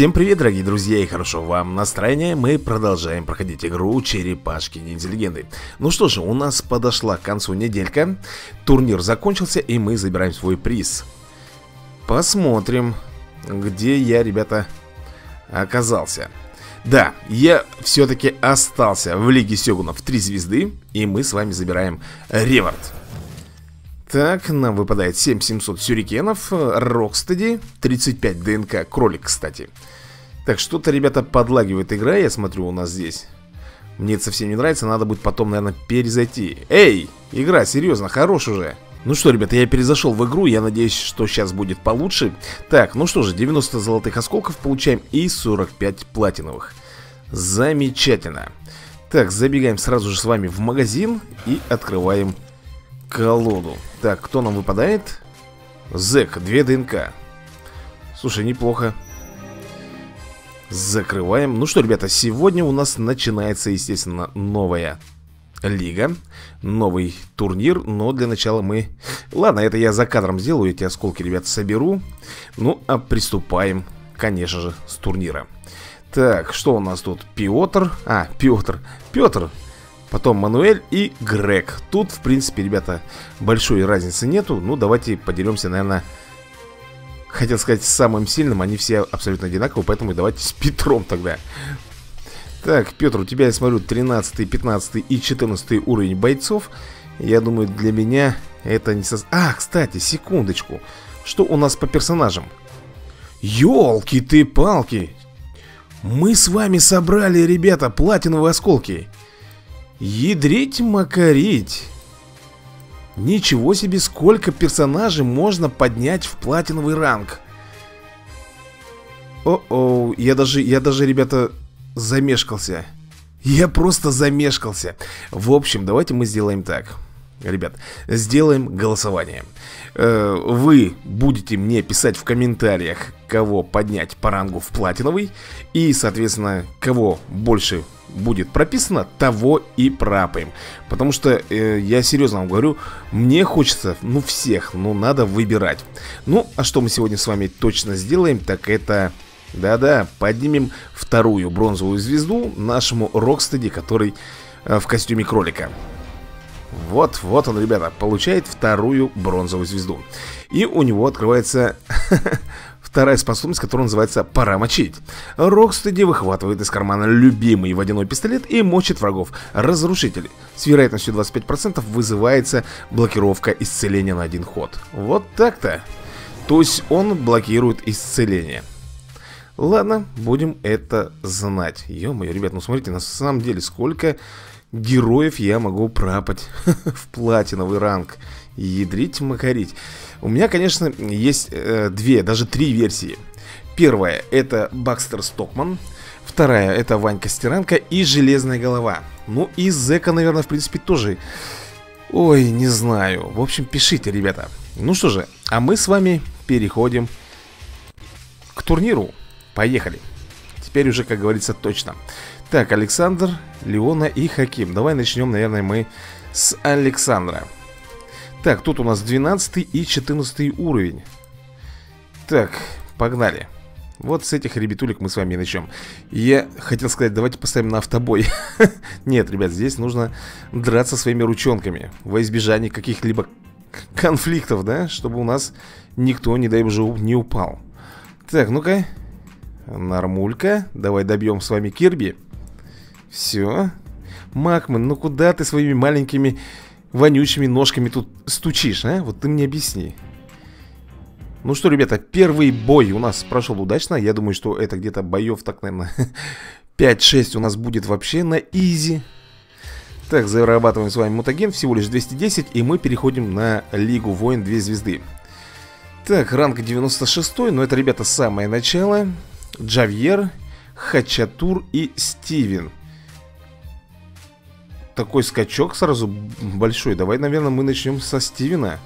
Всем привет, дорогие друзья, и хорошо вам настроение. Мы продолжаем проходить игру Черепашки Ниндзя-Легенды. Ну что же, у нас подошла к концу неделька. Турнир закончился, и мы забираем свой приз. Посмотрим, где я, ребята, оказался. Да, я все-таки остался в Лиге Сёгунов 3 звезды, и мы с вами забираем реворд. Так, нам выпадает 7700 сюрикенов, Рокстеди, 35 ДНК, кролик, кстати. Так, что-то, ребята, подлагивает игра, я смотрю, у нас здесь. Мне это совсем не нравится, надо будет потом, наверное, перезайти. Эй, игра, серьезно, хорош уже. Ну что, ребята, я перезашел в игру, я надеюсь, что сейчас будет получше. Так, ну что же, 90 золотых осколков получаем и 45 платиновых. Замечательно. Так, забегаем сразу же с вами в магазин и открываем колоду. Так, кто нам выпадает? Зэк, 2 ДНК. Слушай, неплохо. Закрываем. Ну что, ребята, сегодня у нас начинается, естественно, новая лига. Новый турнир, но для начала мы... Ладно, это я за кадром сделаю, эти осколки, ребята, соберу. Ну, а приступаем, конечно же, с турнира. Так, что у нас тут? Петр. Потом Мануэль и Грег. Тут, в принципе, ребята, большой разницы нету. Ну, давайте поделимся, наверное, хотел сказать, самым сильным. Они все абсолютно одинаковые, поэтому давайте с Петром тогда. Так, Петр, у тебя, я смотрю, 13, 15 и 14 уровень бойцов. Я думаю, для меня это не... А, кстати, секундочку. Что у нас по персонажам? Ёлки ты палки! Мы с вами собрали, ребята, платиновые осколки. Ядрить, макарить. Ничего себе, сколько персонажей можно поднять в платиновый ранг. О-о, я даже, ребята, замешкался. Я просто замешкался. В общем, давайте мы сделаем так. Ребят, сделаем голосование. Вы будете мне писать в комментариях, кого поднять по рангу в платиновый. И, соответственно, кого больше будет прописано, того и пропаем. Потому что, я серьезно вам говорю, мне хочется, ну, всех, ну, надо выбирать. Ну, а что мы сегодня с вами точно сделаем, так это... Да-да, поднимем вторую бронзовую звезду нашему Рокстеди, который в костюме кролика. Вот он, ребята, получает вторую бронзовую звезду. И у него открывается вторая способность, которая называется «Пора мочить». Рокстеди выхватывает из кармана любимый водяной пистолет и мочит врагов. Разрушитель. С вероятностью 25% вызывается блокировка исцеления на один ход. Вот так-то. То есть он блокирует исцеление. Ладно, будем это знать. Ё-моё, ребят, ну смотрите, на самом деле, сколько героев я могу пропать в платиновый ранг. Ядрить, макарить. У меня, конечно, есть две, даже три версии. Первая — это Бакстер Стокман. Вторая — это Ванька Стиранка и Железная Голова. Ну и Зэка, наверное, в принципе, тоже. Ой, не знаю. В общем, пишите, ребята. Ну что же, а мы с вами переходим к турниру. Поехали. Теперь уже, как говорится, точно. Так, Александр, Леона и Хаким. Давай начнем, наверное, мы с Александра. Так, тут у нас 12 и 14 уровень. Так, погнали. Вот с этих ребятулек мы с вами начнем. Я хотел сказать, давайте поставим на автобой. Нет, ребят, здесь нужно драться своими ручонками. Во избежание каких-либо конфликтов, да? Чтобы у нас никто, не дай боже, не упал. Так, ну-ка. Нормулька. Давай добьем с вами Кирби. Все. Макман, ну куда ты своими маленькими вонючими ножками тут стучишь, а? Вот ты мне объясни. Ну что, ребята, первый бой у нас прошел удачно. Я думаю, что это где-то боев так, наверное, 5-6 у нас будет вообще на изи. Так, зарабатываем с вами мутаген. Всего лишь 210. И мы переходим на Лигу Воин 2 звезды. Так, ранг 96. Но это, ребята, самое начало. Джавьер, Хачатур и Стивен. Такой скачок сразу большой. Давай, наверное, мы начнем со Стивена.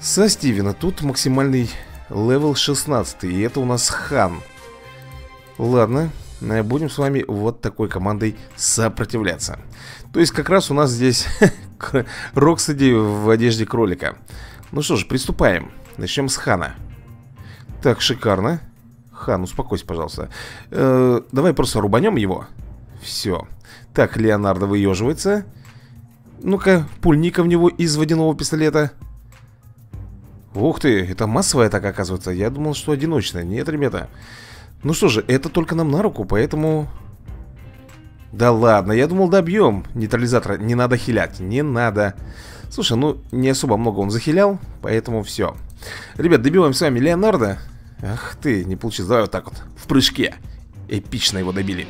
Со Стивена. Тут максимальный левел 16. И это у нас Хан. Ладно, будем с вами вот такой командой сопротивляться. То есть как раз у нас здесь Рокстеди в одежде кролика. Ну что же, приступаем. Начнем с Хана. Так, шикарно. Хан, успокойся, пожалуйста. Давай просто рубанем его. Все. Так, Леонардо выеживается. Ну-ка, пульни-ка в него из водяного пистолета. Ух ты, это массовая атака, оказывается. Я думал, что одиночная. Нет, ребята. Ну что же, это только нам на руку, поэтому... Да ладно, я думал, добьем нейтрализатора. Не надо хилять, не надо. Слушай, ну не особо много он захилял, поэтому все. Ребят, добиваем с вами Леонардо. Ах ты, не получилось. Давай вот так вот, в прыжке. Эпично его добили.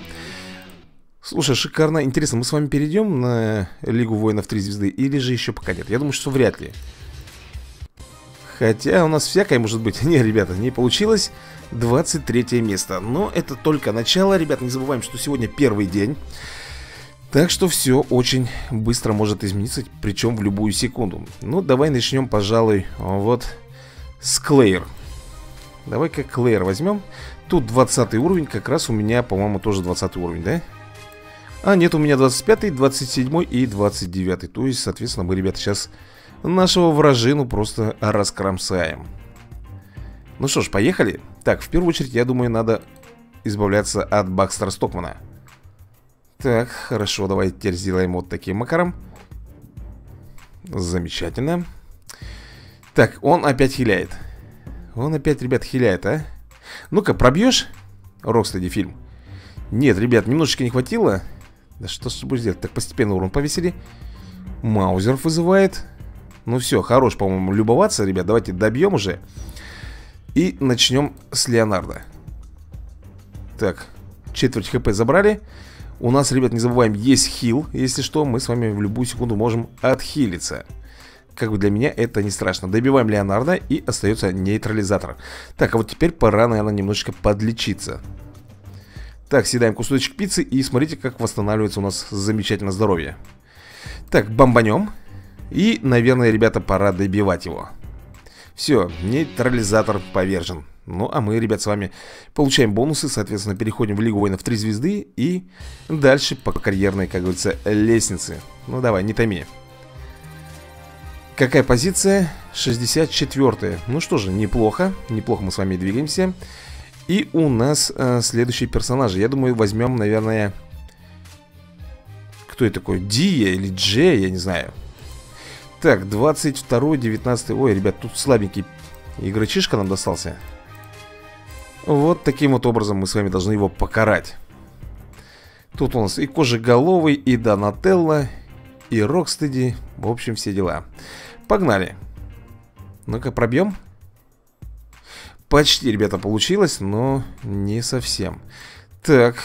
Слушай, шикарно. Интересно, мы с вами перейдем на Лигу Воинов 3 звезды или же еще пока нет? Я думаю, что вряд ли. Хотя у нас всякое может быть. Не, ребята, не получилось. 23 место. Но это только начало. Ребят, не забываем, что сегодня первый день. Так что все очень быстро может измениться, причем в любую секунду. Ну, давай начнем, пожалуй, вот с Клэр. Давай-ка Клэр возьмем. Тут 20 уровень, как раз у меня, по-моему, тоже 20 уровень, да? А, нет, у меня 25, 27 и 29. То есть, соответственно, мы, ребята, сейчас нашего вражину просто раскромсаем. Ну что ж, поехали. Так, в первую очередь, я думаю, надо избавляться от Бакстера Стокмана. Так, хорошо, давайте теперь сделаем вот таким макаром. Замечательно. Так, он опять хиляет. Он опять, ребят, хиляет, а? Ну-ка, пробьешь? Рокстеди фильм. Нет, ребят, немножечко не хватило. Да что с собой сделать? Так, постепенно урон повесили. Маузеров вызывает. Ну все, хорош, по-моему, любоваться, ребят. Давайте добьем уже. И начнем с Леонардо. Так, четверть хп забрали. У нас, ребят, не забываем, есть хил. Если что, мы с вами в любую секунду можем отхилиться. Как бы для меня это не страшно. Добиваем Леонардо, и остается нейтрализатор. Так, а вот теперь пора, наверное, немножечко подлечиться. Так, съедаем кусочек пиццы. И смотрите, как восстанавливается у нас замечательно здоровье. Так, бомбанем. И, наверное, ребята, пора добивать его. Все, нейтрализатор повержен. Ну, а мы, ребят, с вами получаем бонусы. Соответственно, переходим в Лигу Воинов 3 звезды. И дальше по карьерной, как говорится, лестнице. Ну, давай, не томи. Какая позиция? 64-я. Ну что же, неплохо. Неплохо мы с вами двигаемся. И у нас следующие персонажи. Я думаю, возьмем, наверное... Кто это такой? Дия или Джея, я не знаю. Так, 22-й, 19-й. Ой, ребят, тут слабенький игрочишка нам достался. Вот таким вот образом мы с вами должны его покарать. Тут у нас и Кожеголовый, и Донателло, и Рокстеди. В общем, все дела. Погнали. Ну-ка, пробьем. Почти, ребята, получилось, но не совсем. Так,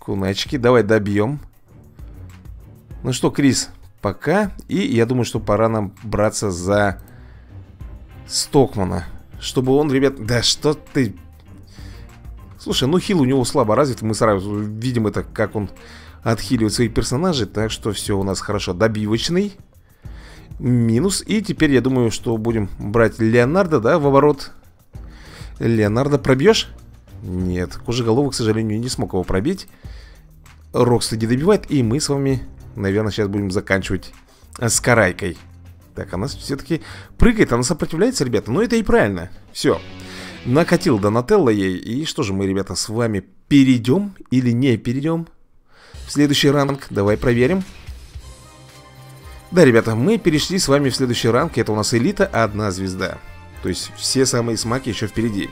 куначки, давай добьем. Ну что, Крис, пока. И я думаю, что пора нам браться за Стокмана. Чтобы он, ребят... Да что ты... Слушай, ну хил у него слабо развит. Мы сразу видим это, как он отхиливает своих персонажей. Так что все у нас хорошо. Добивочный. Минус. И теперь я думаю, что будем брать Леонардо, да, в оборот. Леонардо пробьешь? Нет. Кожеголовый, к сожалению, не смог его пробить. Рокстеди добивает. И мы с вами, наверное, сейчас будем заканчивать с Карайкой. Так, она все-таки прыгает. Она сопротивляется, ребята. Но это и правильно. Все. Накатил Донателло ей. И что же мы, ребята, с вами перейдем или не перейдем в следующий ранг? Давай проверим. Да, ребята, мы перешли с вами в следующий ранг. Это у нас элита, одна звезда. То есть все самые смаки еще впереди.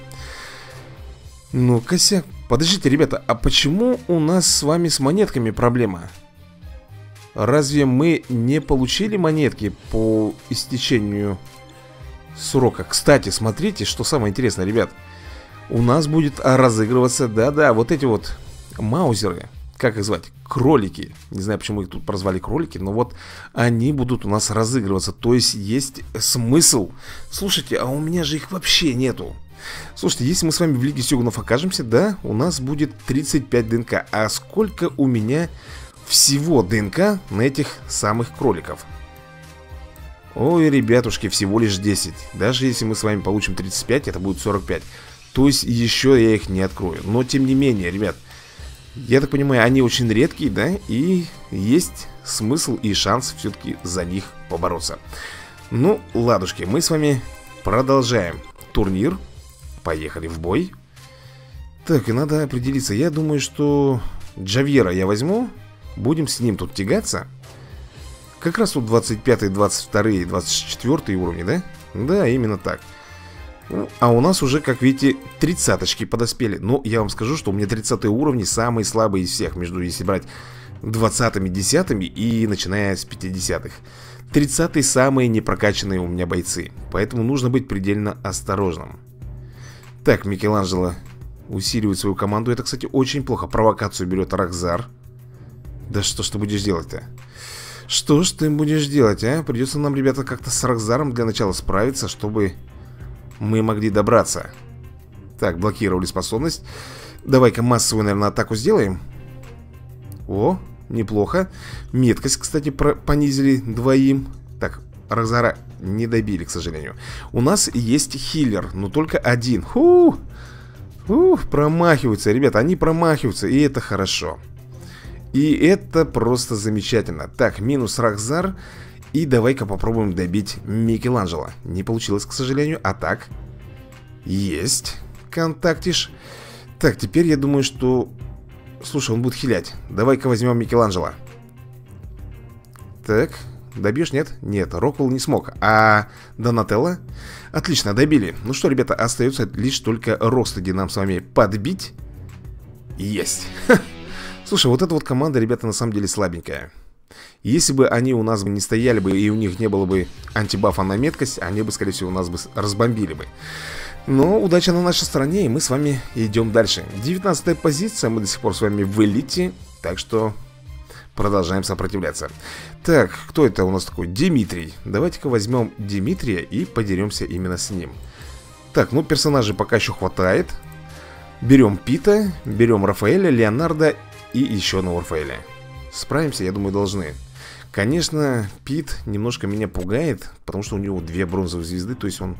Ну, косяк. Подождите, ребята, а почему у нас с вами с монетками проблема? Разве мы не получили монетки по истечению... срока. Кстати, смотрите, что самое интересное, ребят. У нас будет разыгрываться, да-да, вот эти вот маузеры, как их звать? Кролики. Не знаю, почему их тут прозвали кролики, но вот они будут у нас разыгрываться. То есть смысл. Слушайте, а у меня же их вообще нету. Слушайте, если мы с вами в Лиге Сёгунов окажемся, да, у нас будет 35 ДНК. А сколько у меня всего ДНК на этих самых кроликов? Ой, ребятушки, всего лишь 10. Даже если мы с вами получим 35, это будет 45. То есть еще я их не открою. Но тем не менее, ребят, я так понимаю, они очень редкие, да? И есть смысл и шанс все-таки за них побороться. Ну, ладушки, мы с вами продолжаем турнир. Поехали в бой. Так, и надо определиться. Я думаю, что Джавьера я возьму. Будем с ним тут тягаться. Как раз тут 25, 22, 24 уровни, да? Да, именно так. Ну, а у нас уже, как видите, 30-очки подоспели. Но я вам скажу, что у меня 30 уровни самые слабые из всех. Между, если брать 20-ми, 10-ми и начиная с 50-х. 30-й самые непрокачанные у меня бойцы. Поэтому нужно быть предельно осторожным. Так, Микеланджело усиливает свою команду. Это, кстати, очень плохо. Провокацию берет Рокзар. Да что ж ты будешь делать-то? Что ж ты будешь делать, а? Придется нам, ребята, как-то с Рокзаром для начала справиться, чтобы мы могли добраться. Так, блокировали способность. Давай-ка массовую, наверное, атаку сделаем. О, неплохо. Меткость, кстати, понизили двоим. Так, Рокзара не добили, к сожалению. У нас есть хиллер, но только один. Промахиваются, ребята, они промахиваются, и это хорошо. И это просто замечательно. Так, минус Рокзар. И давай-ка попробуем добить Микеланджело. Не получилось, к сожалению. А так. Есть. Контактишь. Так, теперь я думаю, что... Слушай, он будет хилять. Давай-ка возьмем Микеланджело. Так. Добьешь? Нет? Нет, Роквелл не смог. А Донателло? Отлично, добили. Ну что, ребята, остается лишь только Рокстеди нам с вами подбить. Есть. Слушай, вот эта вот команда, ребята, на самом деле слабенькая. Если бы они у нас бы не стояли бы и у них не было бы антибафа на меткость, они бы, скорее всего, у нас бы разбомбили бы. Но удача на нашей стороне, и мы с вами идем дальше. 19-я позиция, мы до сих пор с вами в элите, так что продолжаем сопротивляться. Так, кто это у нас такой? Димитрий. Давайте-ка возьмем Димитрия и подеремся именно с ним. Так, ну персонажей пока еще хватает. Берем Пита, берем Рафаэля, Леонардо и еще одного Рафаэля. Справимся, я думаю, должны. Конечно, Пит немножко меня пугает, потому что у него две бронзовые звезды, то есть он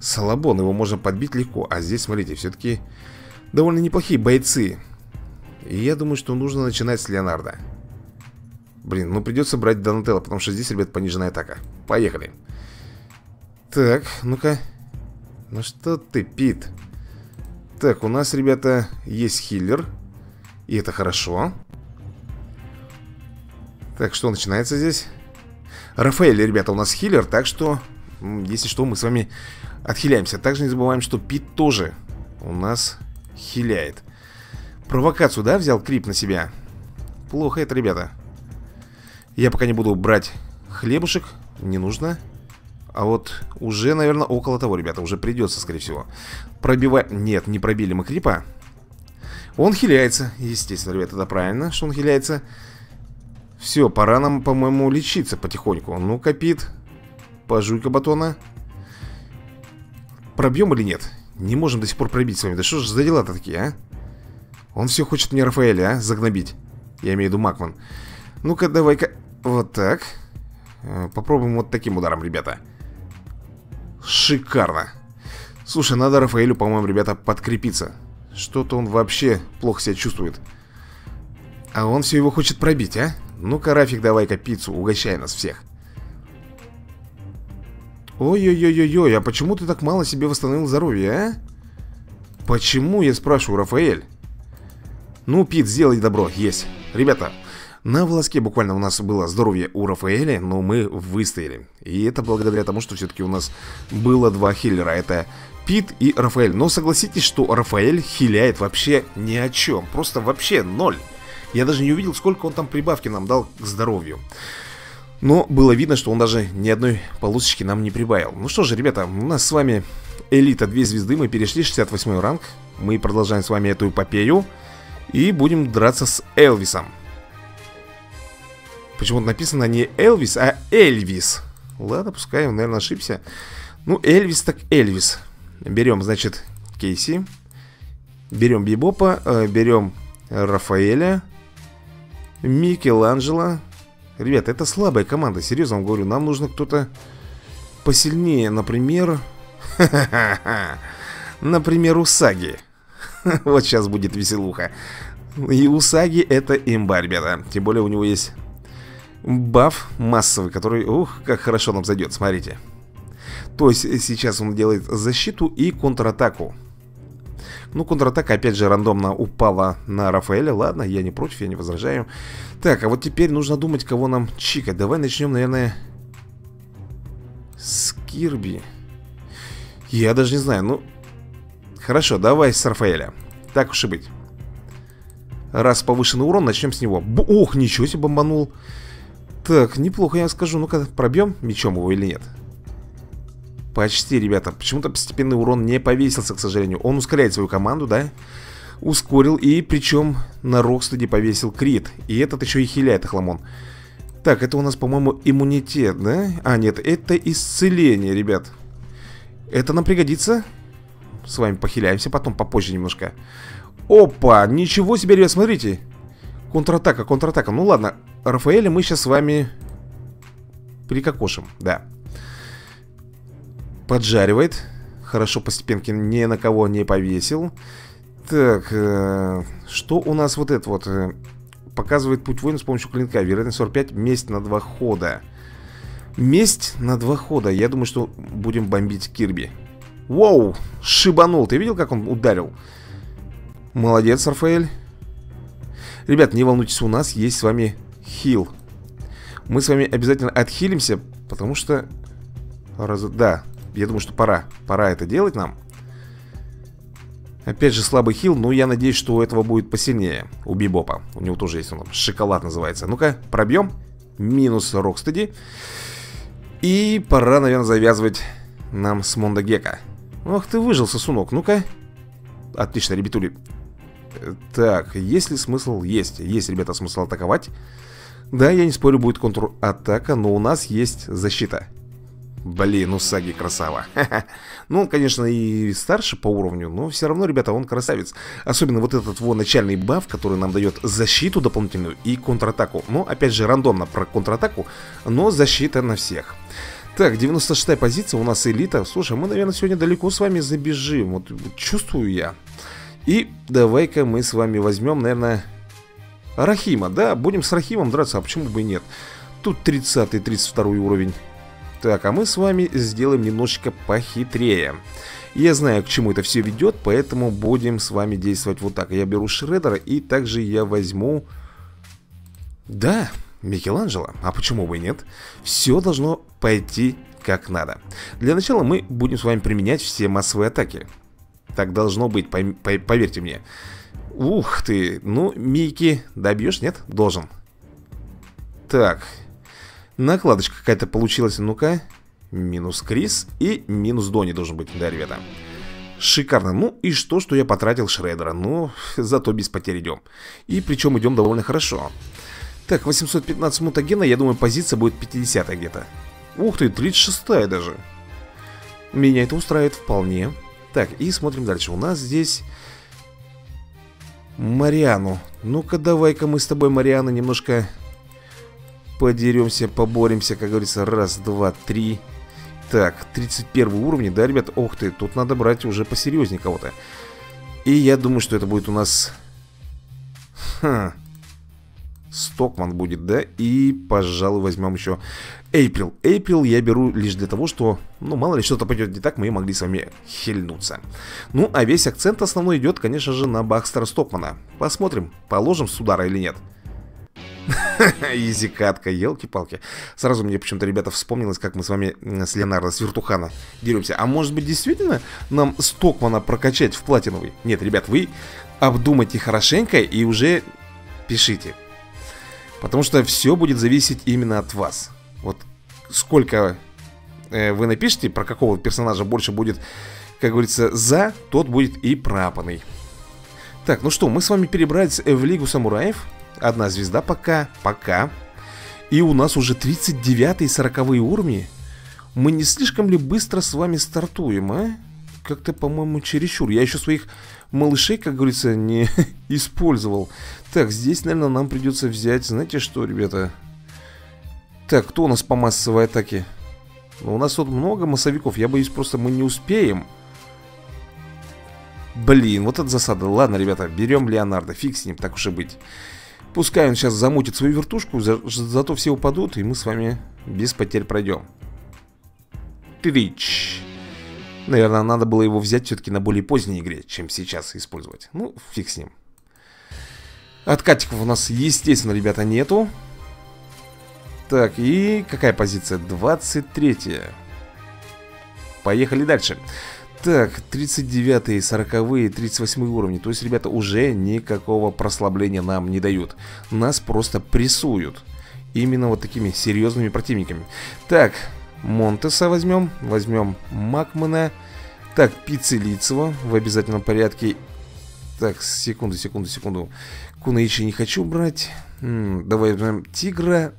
салабон, его можно подбить легко. А здесь, смотрите, все-таки довольно неплохие бойцы. И я думаю, что нужно начинать с Леонардо. Блин, ну придется брать Донателло, потому что здесь, ребят, пониженная атака. Поехали. Так, ну-ка. Ну что ты, Пит? Так, у нас, ребята, есть хиллер. И это хорошо. Так, что начинается здесь? Рафаэль, ребята, у нас хиллер, так что, если что, мы с вами отхиляемся. Также не забываем, что Пит тоже у нас хиляет. Провокацию, да, взял крип на себя? Плохо это, ребята. Я пока не буду брать хлебушек, не нужно. А вот уже, наверное, около того, ребята, уже придется, скорее всего. Пробивать... Нет, не пробили мы крипа. Он хиляется, естественно, ребята, это правильно, что он хиляется. Все, пора нам, по-моему, лечиться потихоньку. Ну-ка, Пит, пожуй-ка батона. Пробьем или нет? Не можем до сих пор пробить с вами. Да что же за дела-то такие, а? Он все хочет мне Рафаэля, а? Загнобить. Я имею в виду Макман. Ну-ка, давай-ка. Вот так. Попробуем вот таким ударом, ребята. Шикарно. Слушай, надо Рафаэлю, по-моему, ребята, подкрепиться. Что-то он вообще плохо себя чувствует. А он все его хочет пробить, а? Ну-ка, Рафик, давай-ка пиццу, угощай нас всех. Ой-ой-ой-ой-ой, а почему ты так мало себе восстановил здоровье, а? Почему, я спрашиваю, Рафаэль? Ну, Пит, сделай добро, есть. Ребята, на волоске буквально у нас было здоровье у Рафаэля, но мы выстояли. И это благодаря тому, что все-таки у нас было два хиллера. Это Пит и Рафаэль. Но согласитесь, что Рафаэль хиляет вообще ни о чем. Просто вообще ноль. Я даже не увидел, сколько он там прибавки нам дал к здоровью. Но было видно, что он даже ни одной полосочки нам не прибавил. Ну что же, ребята, у нас с вами элита 2 звезды. Мы перешли 68 ранг. Мы продолжаем с вами эту эпопею. И будем драться с Эльвисом. Почему-то написано не Эльвис, а Эльвис. Ладно, пускай он, наверное, ошибся. Ну, Эльвис так Эльвис. Берем, значит, Кейси. Берем Бибопа. Берем Рафаэля. Микеланджело. Ребята, это слабая команда, серьезно вам говорю. Нам нужно кто-то посильнее. Например, например, Усаги. Вот сейчас будет веселуха. И Усаги это имба, ребята. Тем более у него есть баф массовый, который, ух, как хорошо нам зайдет, смотрите. То есть сейчас он делает защиту и контратаку. Ну, контратака опять же рандомно упала на Рафаэля. Ладно, я не против, я не возражаю. Так, а вот теперь нужно думать, кого нам чикать. Давай начнем, наверное, с Кирби. Я даже не знаю, ну... Хорошо, давай с Рафаэля. Так уж и быть. Раз повышенный урон, начнем с него. Ох, ничего себе бомбанул. Так, неплохо, я скажу. Ну-ка, пробьем мечом его или нет? Почти, ребята. Почему-то постепенный урон не повесился, к сожалению. Он ускоряет свою команду, да? Ускорил, и причем на Рокстеди повесил крит. И этот еще и хиляет, охламон. Так, это у нас, по-моему, иммунитет, да? А, нет, это исцеление, ребят. Это нам пригодится. С вами похиляемся, потом попозже немножко. Опа, ничего себе, ребят, смотрите. Контратака, контратака. Ну ладно, Рафаэля мы сейчас с вами прикокошим, да. Поджаривает. Хорошо, постепенки ни на кого не повесил. Так, что у нас вот это вот? Показывает путь воина с помощью клинка. Вероятность 45, месть на 2 хода. Месть на 2 хода. Я думаю, что будем бомбить Кирби. Воу, шибанул, ты видел, как он ударил? Молодец, Рафаэль. Ребят, не волнуйтесь, у нас есть с вами хил. Мы с вами обязательно отхилимся, потому что... Да, я думаю, что пора. Пора это делать нам. Опять же слабый хил, но я надеюсь, что у этого будет посильнее. У Бибопа, у него тоже есть он там, шоколад называется. Ну-ка, пробьем. Минус Рокстеди. И пора, наверное, завязывать... Нам с Мондагека. Ах ты выжил, сосунок, ну-ка. Отлично, ребятули. Так, есть ли смысл? Есть, есть, ребята, смысл атаковать. Да, я не спорю, будет контратака, но у нас есть защита. Блин, Усаги красава. Ну, он, конечно, и старше по уровню, но все равно, ребята, он красавец. Особенно вот этот вот начальный баф, который нам дает защиту дополнительную и контратаку. Но, опять же, рандомно про контратаку, но защита на всех. Так, 96-я позиция, у нас элита. Слушай, мы, наверное, сегодня далеко с вами забежим. Вот чувствую я. И давай-ка мы с вами возьмем, наверное, Рахима, да? Будем с Рахимом драться, а почему бы и нет? Тут 30-й, 32-й уровень. Так, а мы с вами сделаем немножечко похитрее. Я знаю, к чему это все ведет, поэтому будем с вами действовать вот так. Я беру Шреддера, и также я возьму... Да... Микеланджело, а почему бы и нет? Все должно пойти как надо. Для начала мы будем с вами применять все массовые атаки. Так должно быть, поверьте мне. Ух ты, ну Мики добьешь, нет? Должен. Так, накладочка какая-то получилась, ну-ка. Минус Крис и минус Дони должен быть, да, ребята? Шикарно, ну и что, что я потратил Шреддера, но зато без потерь идем. И причем идем довольно хорошо. Так, 815 мутагена, я думаю, позиция будет 50 где-то. Ух ты, 36-я даже. Меня это устраивает вполне. Так, и смотрим дальше. У нас здесь Мариану. Ну-ка, давай-ка мы с тобой, Мариану, немножко подеремся, поборемся, как говорится. Раз, два, три. Так, 31 уровень, да, ребят? Ох ты, тут надо брать уже посерьезнее кого-то. И я думаю, что это будет у нас... Ха... Стокман будет, да, и, пожалуй, возьмем еще Эйприл. Эйприл я беру лишь для того, что, ну, мало ли, что-то пойдет не так, мы могли с вами хильнуться. Ну, а весь акцент основной идет, конечно же, на Бакстера Стокмана. Посмотрим, положим с удара или нет. Изикатка, елки-палки. Сразу мне почему-то, ребята, вспомнилось, как мы с вами с Леонардо, с Вертухана деремся. А может быть, действительно нам Стокмана прокачать в платиновый? Нет, ребят, вы обдумайте хорошенько и уже пишите. Потому что все будет зависеть именно от вас. Вот сколько вы напишите, про какого персонажа больше будет, как говорится, за, тот будет и пропаный. Так, ну что, мы с вами перебрались в Лигу Самураев. Одна звезда пока. И у нас уже 39 и 40 уровни. Мы не слишком ли быстро с вами стартуем, а? Как-то, по-моему, чересчур. Я еще своих малышей, как говорится, не использовал. Так, здесь, наверное, нам придется взять... Знаете что, ребята? Так, кто у нас по массовой атаке? Ну, у нас тут много массовиков. Я боюсь, просто мы не успеем. Блин, вот это засада. Ладно, ребята, берем Леонардо. Фиг с ним, так уж и быть. Пускай он сейчас замутит свою вертушку. Зато все упадут, и мы с вами без потерь пройдем. Трич. Наверное, надо было его взять все-таки на более поздней игре, чем сейчас использовать. Ну, фиг с ним. Откатиков у нас, естественно, ребята, нету. Так, и какая позиция? 23-я. Поехали дальше. Так, 39-е, 40-е, 38-е уровни. То есть, ребята, уже никакого прослабления нам не дают. Нас просто прессуют. Именно вот такими серьезными противниками. Так, Монтеса возьмем. Возьмем Макмана. Так, Пиццелицева в обязательном порядке. Так, секунду, секунду, секунду. Кунаичи не хочу брать. Давай возьмем Тигра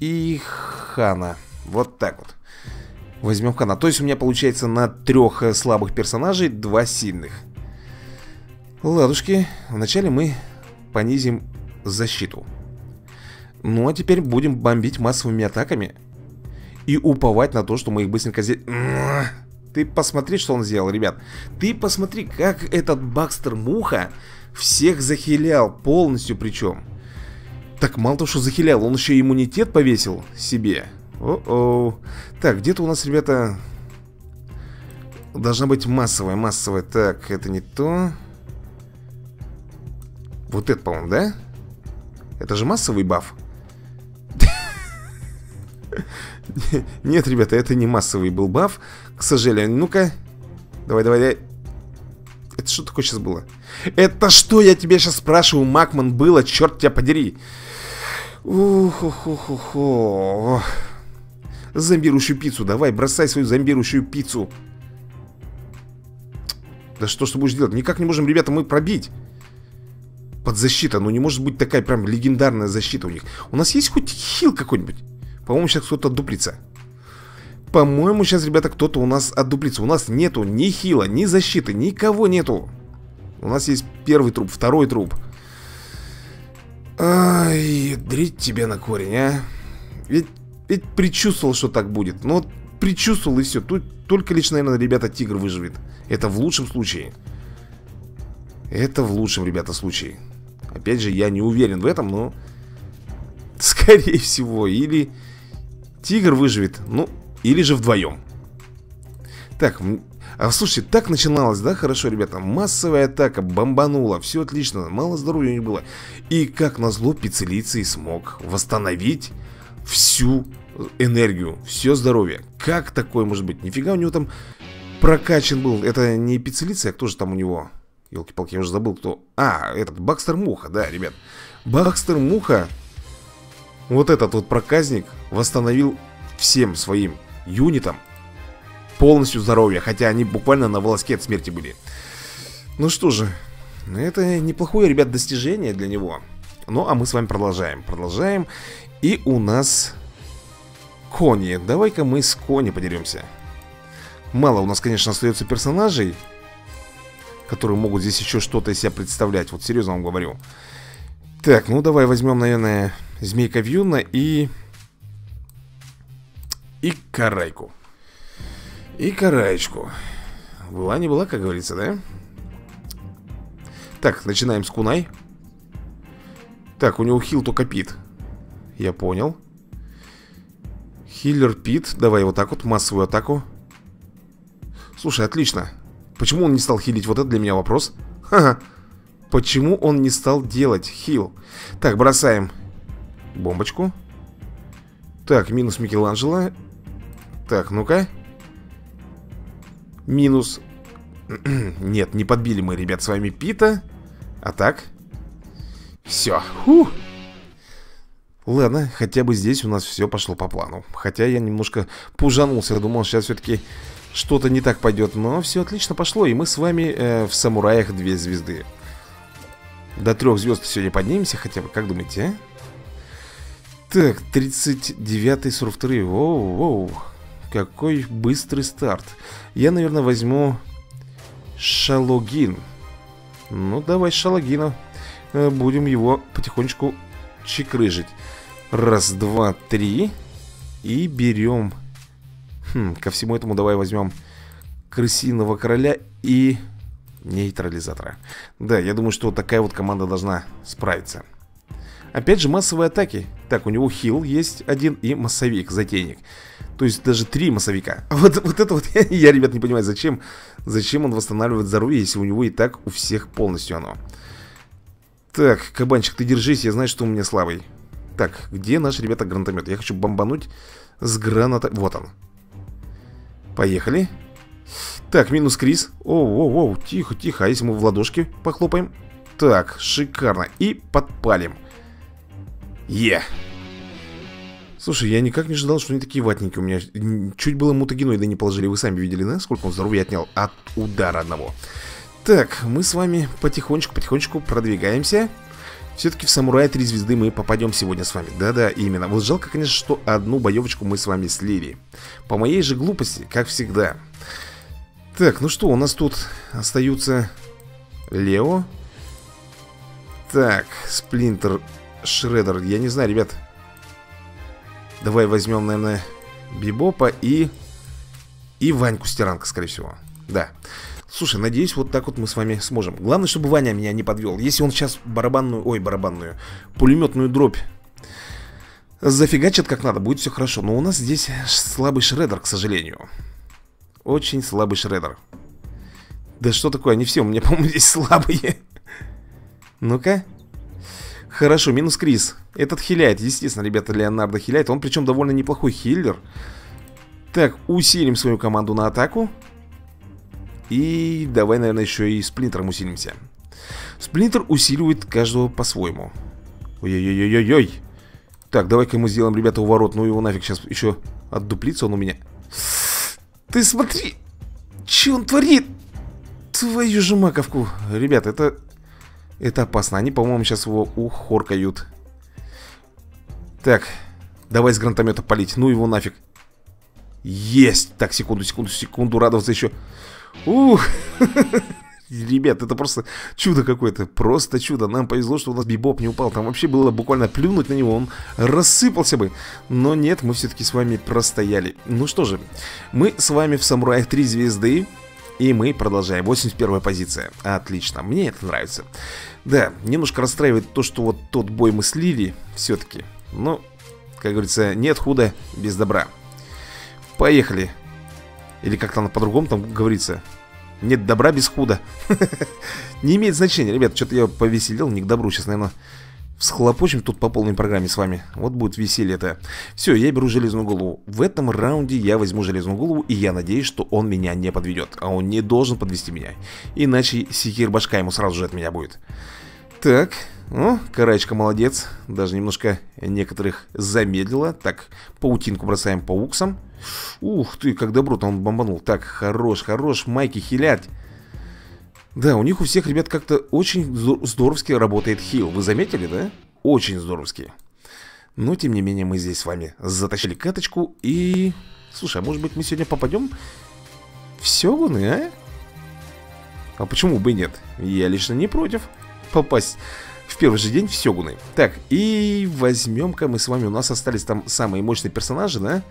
и Хана. Вот так вот. Возьмем Хана. То есть у меня получается на 3 слабых персонажей 2 сильных. Ладушки. Вначале мы понизим защиту. Ну а теперь будем бомбить массовыми атаками. И уповать на то, что мы их быстренько здесь... Ты посмотри, что он сделал, ребят. Ты посмотри, как этот Бакстер-муха всех захилял. Полностью причем. Так, мало того, что захилял, он еще и иммунитет повесил себе. О-о. Так, где-то у нас, ребята, должна быть массовая, массовая. Так, это не то. Вот это, по-моему, да? Это же массовый баф. Нет, ребята, это не массовый был баф, к сожалению. Ну-ка, давай, давай, давай. Это что такое сейчас было? Это что, я тебя сейчас спрашиваю, Макман, было? Черт тебя подери. Ух-хо-хо-хо. Зомбирующую пиццу, давай, бросай свою зомбирующую пиццу. Да что ж ты будешь делать? Никак не можем, ребята, мы пробить. Подзащита, ну не может быть такая прям легендарная защита у них. У нас есть хоть хил какой-нибудь? По-моему, сейчас кто-то отдуплится. По-моему, сейчас, ребята, кто-то у нас отдуплится. У нас нету ни хила, ни защиты, никого нету. У нас есть первый труп, второй труп. Ай, дрить тебе на корень, а. Ведь предчувствовал, что так будет. Но вот предчувствовал и все. Тут только лишь, наверное, ребята, тигр выживет. Это в лучшем случае. Это в лучшем, ребята, случае. Опять же, я не уверен в этом, но... Скорее всего, или тигр выживет, ну, или же вдвоем. Так, а слушайте, так начиналось, да, хорошо, ребята. Массовая атака, бомбанула, все отлично, мало здоровья не было. И как назло, Пиццелицей смог восстановить всю энергию, все здоровье. Как такое может быть? Нифига у него там прокачан был. Это не Пиццелица, а кто же там у него? Елки-палки, я уже забыл, кто. А, этот, Бакстер-муха, да, ребят. Бакстер-муха. Вот этот вот проказник восстановил всем своим юнитам полностью здоровье. Хотя они буквально на волоске от смерти были. Ну что же, это неплохое, ребят, достижение для него. Ну а мы с вами продолжаем. Продолжаем. И у нас Кони. Давай-ка мы с Кони подеремся. Мало у нас, конечно, остается персонажей, которые могут здесь еще что-то из себя представлять. Вот серьезно вам говорю. Так, ну давай возьмем, наверное... Змейка Вьюна и Карайку. И Караечку. Была не была, как говорится, да? Так, начинаем с Кунай. Так, у него хил только Пит. Я понял. Хиллер Пит. Давай вот так вот, массовую атаку. Слушай, отлично. Почему он не стал хилить? Вот это для меня вопрос. Ха-ха. Почему он не стал делать хил? Так, бросаем бомбочку. Так, минус Микеланджело. Так, ну-ка. Минус. Нет, не подбили мы, ребят, с вами Пита. А так. Все. Фух. Ладно, хотя бы здесь у нас все пошло по плану. Хотя я немножко пужанулся. Я думал, сейчас все-таки что-то не так пойдет. Но все отлично пошло. И мы с вами в самураях 2 звезды. До 3 звезд сегодня поднимемся хотя бы. Как думаете, а? Так, 39-й, 42-й. Воу-воу. Какой быстрый старт. Я, наверное, возьму Шалогин. Ну, давай Шалогина. Будем его потихонечку чекрыжить. Раз, два, три. И берем... ко всему этому давай возьмем Крысиного Короля и Нейтрализатора. Да, я думаю, что такая вот команда должна справиться. Опять же массовые атаки. Так, у него хил есть один и массовик, затейник. То есть даже три массовика. Вот это вот я, ребят, не понимаю, зачем он восстанавливает здоровье, если у него и так у всех полностью оно. Так, кабанчик, ты держись, я знаю, что у меня слабый. Так, где наш, ребята, гранатомет? Я хочу бомбануть с граната. Вот он. Поехали. Так, минус Крис. Оу-оу-оу, тихо-тихо. А если мы в ладошки похлопаем? Так, шикарно. И подпалим. Е! Слушай, я никак не ожидал, что они такие ватненькие. У меня чуть было мутагеноида не положили. Вы сами видели, да? Сколько он здоровья отнял от удара одного. Так, мы с вами потихонечку-потихонечку продвигаемся. Все-таки в самурая 3 звезды мы попадем сегодня с вами. Да-да, именно. Вот жалко, конечно, что одну боевочку мы с вами слили. По моей же глупости, как всегда. Так, ну что, у нас тут остаются Лео. Так, Сплинтер, Шреддер. Я не знаю, ребят. Давай возьмем, наверное, Бибопа и Ваньку Стиранка, скорее всего. Да. Слушай, надеюсь, вот так вот мы с вами сможем. Главное, чтобы Ваня меня не подвел. Если он сейчас барабанную, пулеметную дробь зафигачит как надо, будет все хорошо. Но у нас здесь слабый Шреддер, к сожалению. Очень слабый Шреддер. Да что такое, они все у меня, по-моему, здесь слабые. Ну-ка. Хорошо, минус Крис. Этот хиляет, естественно, ребята, Леонардо хиляет. Он причем довольно неплохой хиллер. Так, усилим свою команду на атаку. И давай, наверное, еще и Сплинтером усилимся. Сплинтер усиливает каждого по-своему. Ой-ой-ой-ой-ой. Так, давай-ка мы сделаем, ребята, уворот. Ну его нафиг, сейчас еще отдуплится он у меня. Ты смотри, че он творит. Твою же маковку. Ребята, это опасно. Они, по-моему, сейчас его ухоркают. Так, давай с гранатомета палить. Ну его нафиг. Есть. Так, секунду, радоваться еще. Ух, ребят, это просто чудо какое-то, просто чудо. Нам повезло, что у нас Бибоп не упал. Там вообще было буквально плюнуть на него, он рассыпался бы. Но нет, мы все-таки с вами простояли. Ну что же, мы с вами в самураях 3 звезды. И мы продолжаем, 81-я позиция. Отлично, мне это нравится. Да, немножко расстраивает то, что вот тот бой мы слили все-таки. Но, как говорится, нет худа без добра. Поехали. Или как-то она по-другому там говорится. Нет добра без худа. Не имеет значения, ребят. Что-то я повеселил, не к добру. Сейчас, наверное, всхлопочем тут по полной программе с вами. Вот будет веселье-то. Все, я беру железную голову. В этом раунде я возьму железную голову. И я надеюсь, что он меня не подведет. А он не должен подвести меня. Иначе секир башка ему сразу же от меня будет. Так, ну, Карайка молодец. Даже немножко некоторых замедлила. Так, паутинку бросаем по уксам. Ух ты, как добро-то он бомбанул. Так, хорош, майки хилять. Да, у них у всех, ребят, как-то очень здоровски работает хил. Вы заметили, да? Очень здоровски. Но, тем не менее, мы здесь с вами затащили каточку. И, слушай, а может быть мы сегодня попадем в сёгуны, а? А почему бы и нет? Я лично не против попасть в первый же день в сёгуны. Так, и возьмем-ка мы с вами. У нас остались там самые мощные персонажи, да?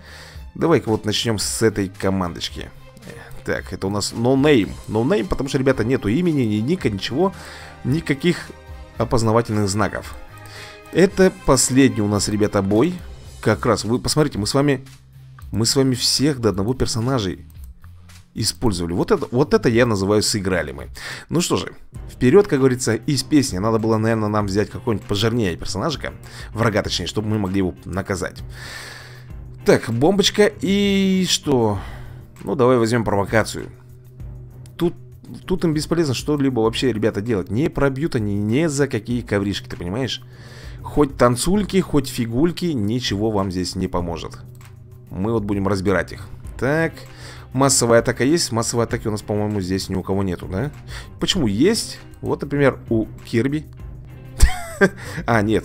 Давай-ка вот начнем с этой командочки. Так, это у нас ноунейм. Ноунейм, потому что, ребята, нету имени, ни ника, ничего. Никаких опознавательных знаков. Это последний у нас, ребята, бой. Как раз, вы посмотрите, мы с вами всех до одного персонажей использовали. Вот это я называю сыграли мы. Ну что же, вперед, как говорится, из песни. Надо было, наверное, нам взять какой-нибудь пожирнее персонажика. Врага, точнее, чтобы мы могли его наказать. Так, бомбочка и что? Ну, давай возьмем провокацию. Тут им бесполезно что-либо вообще, ребята, делать. Не пробьют они ни за какие ковришки, ты понимаешь? Хоть танцульки, хоть фигульки, ничего вам здесь не поможет. Мы вот будем разбирать их. Так, массовая атака есть. Массовой атаки у нас, по-моему, здесь ни у кого нету, да? Почему есть? Вот, например, у Кирби. А, нет,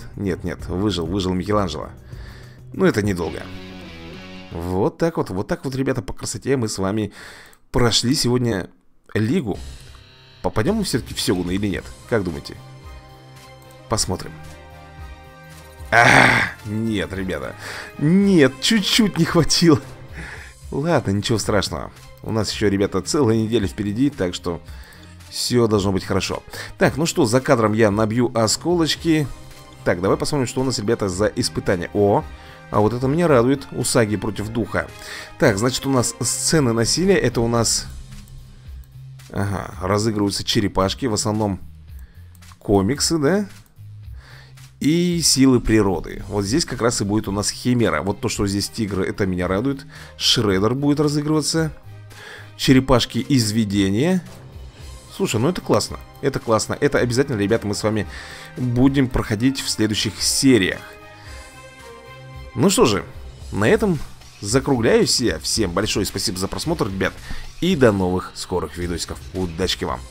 выжил Микеланджело. Ну, это недолго. Вот так вот, ребята, по красоте мы с вами прошли сегодня лигу. Попадем мы все-таки в сёгуны или нет? Как думаете? Посмотрим. Нет, ребята. Нет, чуть-чуть не хватило. Ладно, ничего страшного. У нас еще, ребята, целая неделя впереди, так что все должно быть хорошо. Так, ну что, за кадром я набью осколочки. Так, давай посмотрим, что у нас, ребята, за испытание. О, а вот это меня радует. Усаги против духа. Так, значит, у нас сцены насилия. Это у нас... Ага, разыгрываются черепашки. В основном комиксы, да? И силы природы. Вот здесь как раз и будет у нас химера. Вот то, что здесь тигры, это меня радует. Шреддер будет разыгрываться. Черепашки из видения. Слушай, ну это классно. Это классно. Это обязательно, ребята, мы с вами будем проходить в следующих сериях. Ну что же, на этом закругляюсь я. Всем большое спасибо за просмотр, ребят. И до новых скорых видосиков. Удачки вам.